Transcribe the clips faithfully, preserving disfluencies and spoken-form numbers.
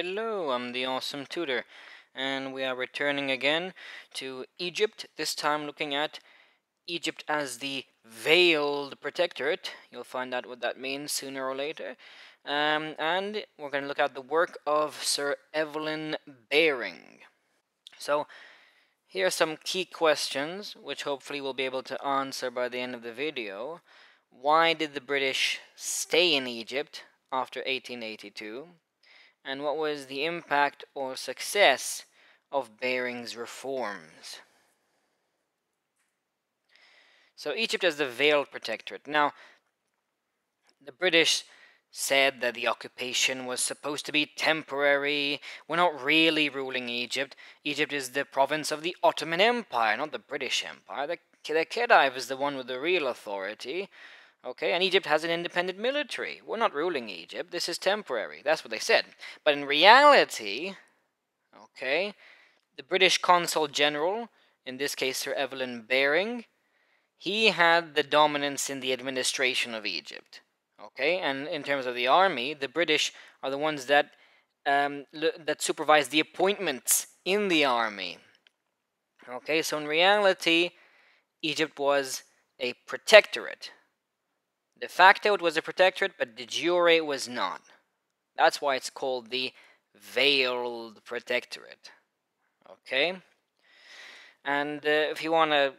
Hello, I'm the awesome tutor, and we are returning again to Egypt, this time looking at Egypt as the Veiled Protectorate. You'll find out what that means sooner or later. Um, and we're going to look at the work of Sir Evelyn Baring. So, here are some key questions, which hopefully we'll be able to answer by the end of the video. Why did the British stay in Egypt after eighteen eighty-two? And what was the impact or success of Baring's reforms? So Egypt as the Veiled Protectorate. Now, the British said that the occupation was supposed to be temporary. We're not really ruling Egypt. Egypt is the province of the Ottoman Empire, not the British Empire. The, the Khedive is the one with the real authority. Okay, and Egypt has an independent military. We're not ruling Egypt. This is temporary. That's what they said. But in reality, okay, the British consul general, in this case Sir Evelyn Baring, he had the dominance in the administration of Egypt. Okay, and in terms of the army, the British are the ones that um, l that supervise the appointments in the army. Okay, so in reality, Egypt was a protectorate. De facto, it was a protectorate, but de jure, it was not. That's why it's called the Veiled Protectorate. Okay? And uh, if you want a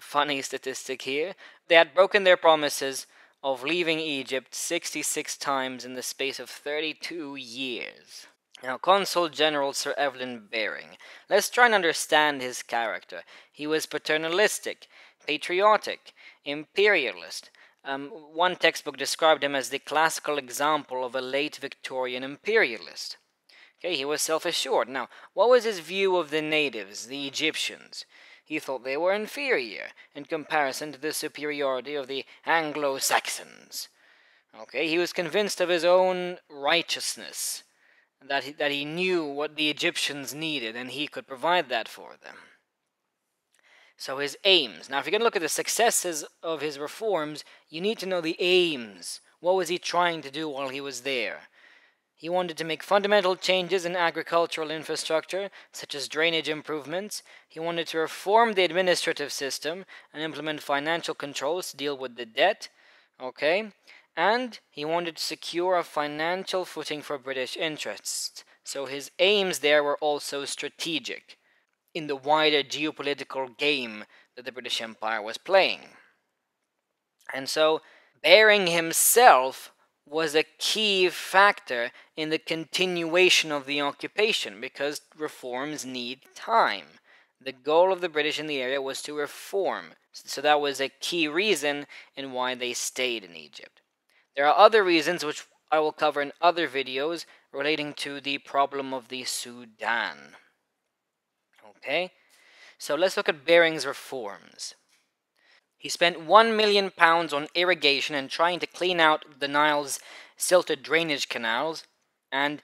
funny statistic here, they had broken their promises of leaving Egypt sixty-six times in the space of thirty-two years. Now, Consul General Sir Evelyn Baring. Let's try and understand his character. He was paternalistic, patriotic, imperialist. Um, one textbook described him as the classical example of a late Victorian imperialist. Okay, he was self-assured. Now, what was his view of the natives, the Egyptians? He thought they were inferior in comparison to the superiority of the Anglo-Saxons. Okay, he was convinced of his own righteousness, that he, that he knew what the Egyptians needed and he could provide that for them. So his aims. Now, if you're going to look at the successes of his reforms, you need to know the aims. What was he trying to do while he was there? He wanted to make fundamental changes in agricultural infrastructure, such as drainage improvements. He wanted to reform the administrative system and implement financial controls to deal with the debt. Okay? And he wanted to secure a financial footing for British interests. So his aims there were also strategic, in the wider geopolitical game that the British Empire was playing. And so, Baring himself was a key factor in the continuation of the occupation, because reforms need time. The goal of the British in the area was to reform, so that was a key reason in why they stayed in Egypt. There are other reasons, which I will cover in other videos, relating to the problem of the Sudan. Okay, so let's look at Baring's reforms. He spent one million pounds on irrigation and trying to clean out the Nile's silted drainage canals, and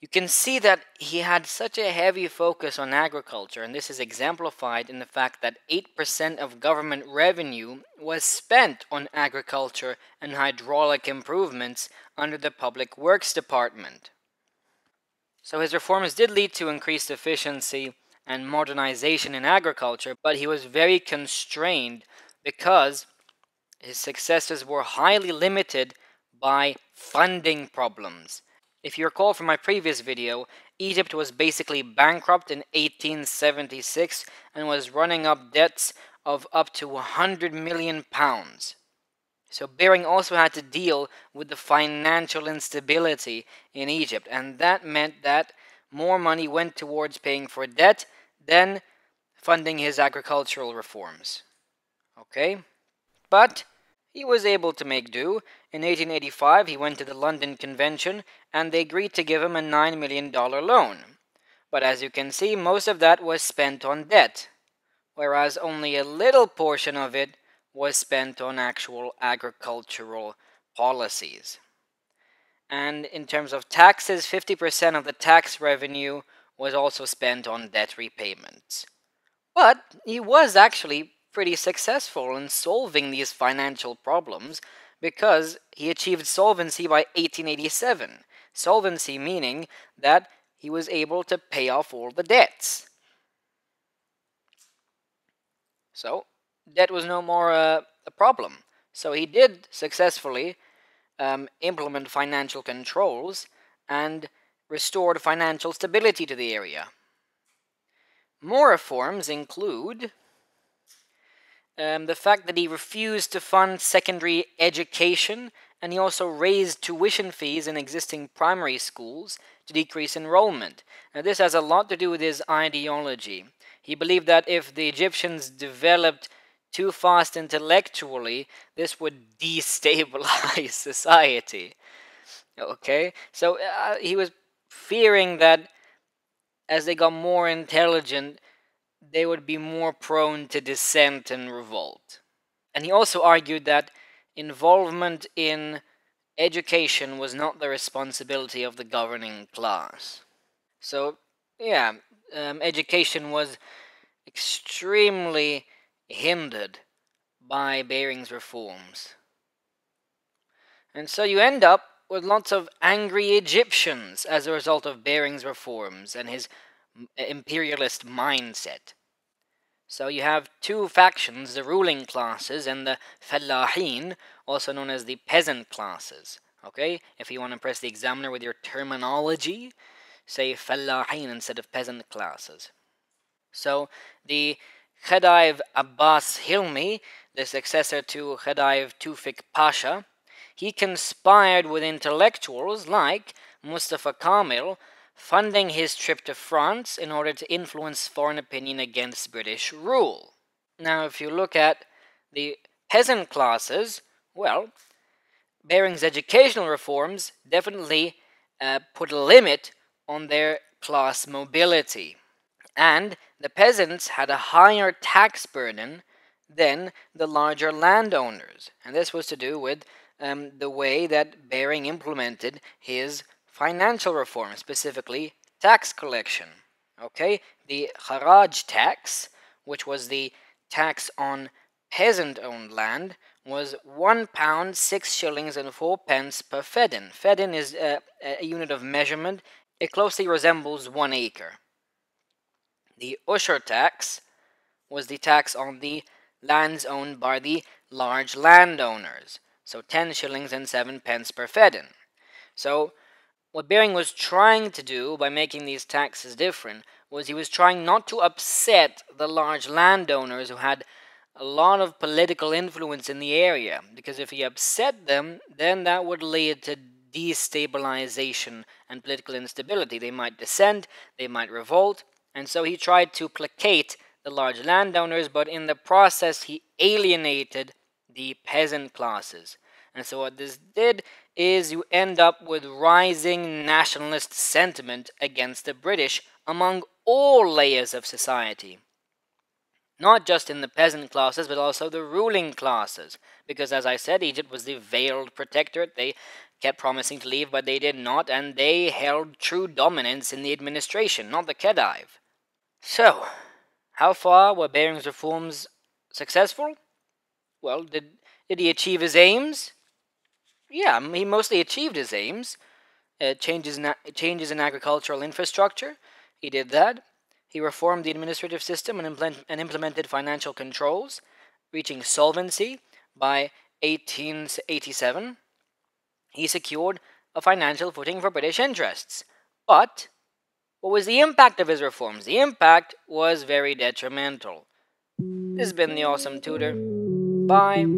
you can see that he had such a heavy focus on agriculture, and this is exemplified in the fact that eight percent of government revenue was spent on agriculture and hydraulic improvements under the Public Works Department. So his reforms did lead to increased efficiency and modernization in agriculture, but he was very constrained because his successes were highly limited by funding problems. If you recall from my previous video, Egypt was basically bankrupt in eighteen seventy-six and was running up debts of up to one hundred million pounds. So Baring also had to deal with the financial instability in Egypt, and that meant that more money went towards paying for debt than funding his agricultural reforms. Okay? But he was able to make do. In eighteen eighty-five, he went to the London Convention, and they agreed to give him a nine million dollar loan. But as you can see, most of that was spent on debt, whereas only a little portion of it was spent on actual agricultural policies. And in terms of taxes, fifty percent of the tax revenue was also spent on debt repayments. But he was actually pretty successful in solving these financial problems, because he achieved solvency by eighteen eighty-seven. solvency, meaning that he was able to pay off all the debts. So debt was no more uh, a problem. So he did successfully um, implement financial controls and restored financial stability to the area. More reforms include um, the fact that he refused to fund secondary education, and he also raised tuition fees in existing primary schools to decrease enrollment. Now, this has a lot to do with his ideology. He believed that if the Egyptians developed too fast intellectually, this would destabilize society. Okay, so uh, he was fearing that as they got more intelligent, they would be more prone to dissent and revolt. And he also argued that involvement in education was not the responsibility of the governing class. So, yeah, um, education was extremely hindered by Baring's reforms. And so you end up with lots of angry Egyptians as a result of Baring's reforms and his imperialist mindset. So you have two factions, the ruling classes and the fallahin, also known as the peasant classes. Okay, if you want to impress the examiner with your terminology, say fallahin instead of peasant classes. So the Khedive Abbas Hilmi, the successor to Khedive Tufik Pasha, he conspired with intellectuals like Mustafa Kamil, funding his trip to France in order to influence foreign opinion against British rule. Now, if you look at the peasant classes, well, Baring's educational reforms definitely uh, put a limit on their class mobility. And the peasants had a higher tax burden than the larger landowners. And this was to do with Um, the way that Baring implemented his financial reform, specifically tax collection. Okay, the Kharaj tax, which was the tax on peasant-owned land, was one pound six shillings and four pence per feddan. Feddan is a, a unit of measurement. It closely resembles one acre. The Usher tax was the tax on the lands owned by the large landowners. So ten shillings and seven pence per feddan. So what Baring was trying to do by making these taxes different was he was trying not to upset the large landowners who had a lot of political influence in the area, because if he upset them, then that would lead to destabilization and political instability. They might dissent, they might revolt, and so he tried to placate the large landowners, but in the process he alienated the peasant classes. And so what this did is you end up with rising nationalist sentiment against the British among all layers of society. Not just in the peasant classes, but also the ruling classes. Because as I said, Egypt was the veiled protectorate. They kept promising to leave, but they did not, and they held true dominance in the administration, not the Khedive. So, how far were Baring's reforms successful? Well, did, did he achieve his aims? Yeah, he mostly achieved his aims. Uh, changes, in, changes in agricultural infrastructure, he did that. He reformed the administrative system and, implement, and implemented financial controls, reaching solvency by eighteen eighty-seven. He secured a financial footing for British interests. But what was the impact of his reforms? The impact was very detrimental. This has been the Awesome Tutor. Bye.